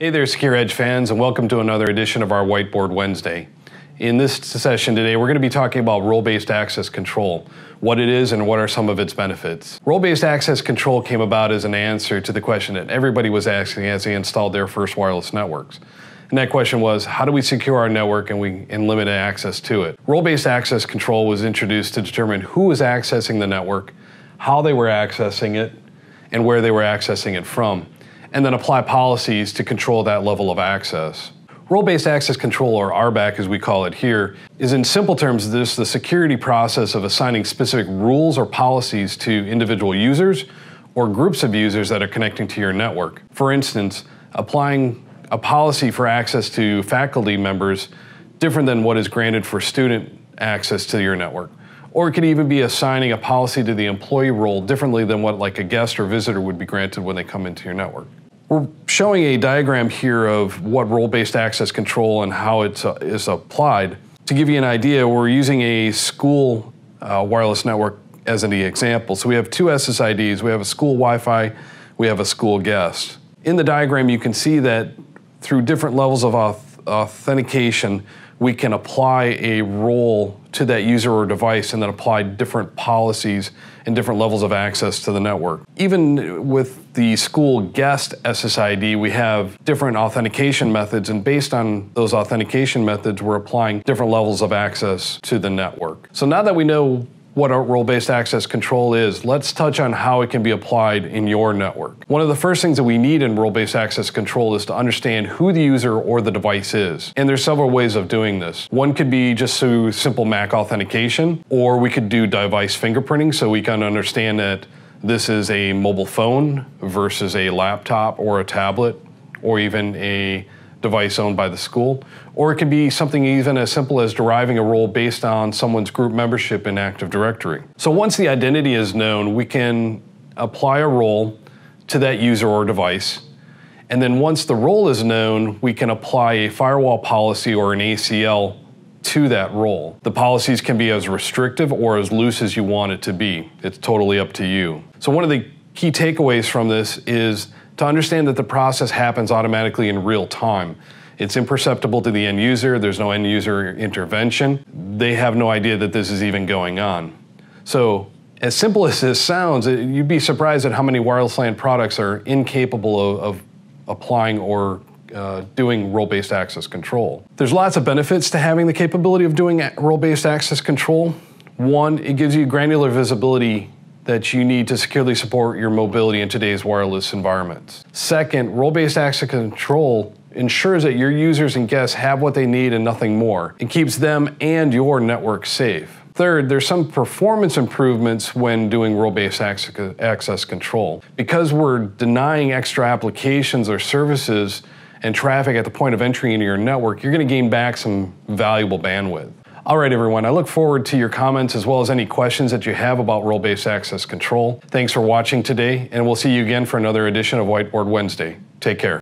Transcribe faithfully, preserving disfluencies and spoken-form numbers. Hey there, Secure Edge fans, and welcome to another edition of our Whiteboard Wednesday. In this session today, we're going to be talking about role-based access control, what it is and what are some of its benefits. Role-based access control came about as an answer to the question that everybody was asking as they installed their first wireless networks. And that question was, how do we secure our network and, we, and limit access to it? Role-based access control was introduced to determine who was accessing the network, how they were accessing it, and where they were accessing it from, and then apply policies to control that level of access. Role-based access control, or R BAC as we call it here, is in simple terms this the security process of assigning specific rules or policies to individual users or groups of users that are connecting to your network. For instance, applying a policy for access to faculty members different than what is granted for student access to your network. Or it could even be assigning a policy to the employee role differently than what like a guest or visitor would be granted when they come into your network. We're showing a diagram here of what role-based access control and how it's uh, is applied. To give you an idea, we're using a school uh, wireless network as an example. So we have two S S I Ds, we have a school Wi-Fi, we have a school guest. In the diagram you can see that through different levels of auth- authentication, we can apply a role to that user or device and then apply different policies and different levels of access to the network. Even with the school guest S S I D, we have different authentication methods, and based on those authentication methods, we're applying different levels of access to the network. So now that we know what our role-based access control is, let's touch on how it can be applied in your network. One of the first things that we need in role-based access control is to understand who the user or the device is. And there's several ways of doing this. One could be just through simple M A C authentication, or we could do device fingerprinting so we can understand that this is a mobile phone versus a laptop or a tablet or even a device owned by the school, or it could be something even as simple as deriving a role based on someone's group membership in Active Directory. So once the identity is known, we can apply a role to that user or device, and then once the role is known, we can apply a firewall policy or an A C L to that role. The policies can be as restrictive or as loose as you want it to be. It's totally up to you. So one of the key takeaways from this is to understand that the process happens automatically in real time. It's imperceptible to the end user. There's no end user intervention. They have no idea that this is even going on. So as simple as this sounds, it, you'd be surprised at how many wireless LAN products are incapable of, of applying or uh, doing role-based access control. There's lots of benefits to having the capability of doing role-based access control. One, it gives you granular visibility that you need to securely support your mobility in today's wireless environments. Second, role-based access control ensures that your users and guests have what they need and nothing more. It keeps them and your network safe. Third, there's some performance improvements when doing role-based access control. Because we're denying extra applications or services and traffic at the point of entry into your network, you're gonna gain back some valuable bandwidth. All right, everyone, I look forward to your comments as well as any questions that you have about role-based access control. Thanks for watching today, and we'll see you again for another edition of Whiteboard Wednesday. Take care.